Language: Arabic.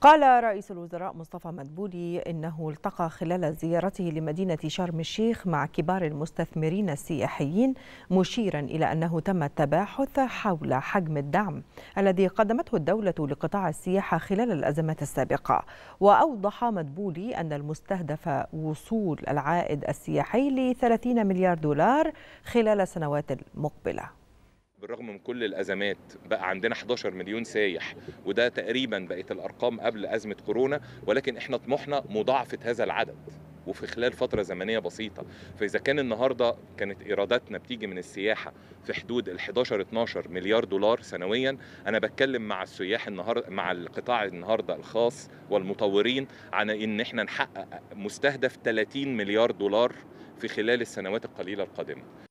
قال رئيس الوزراء مصطفى مدبولي إنه التقى خلال زيارته لمدينة شرم الشيخ مع كبار المستثمرين السياحيين، مشيرا إلى أنه تم التباحث حول حجم الدعم الذي قدمته الدولة لقطاع السياحة خلال الأزمات السابقة. وأوضح مدبولي أن المستهدف وصول العائد السياحي ل 30 مليار دولار خلال السنوات المقبلة. بالرغم من كل الأزمات بقى عندنا 11 مليون سايح، وده تقريبا بقت الأرقام قبل أزمة كورونا، ولكن احنا طموحنا مضاعفة هذا العدد وفي خلال فترة زمنية بسيطة. فإذا كان النهاردة كانت إيراداتنا بتيجي من السياحة في حدود ال 11-12 مليار دولار سنويا، أنا بتكلم مع السياح النهاردة، مع القطاع النهاردة الخاص والمطورين، عن إن احنا نحقق مستهدف 30 مليار دولار في خلال السنوات القليلة القادمة.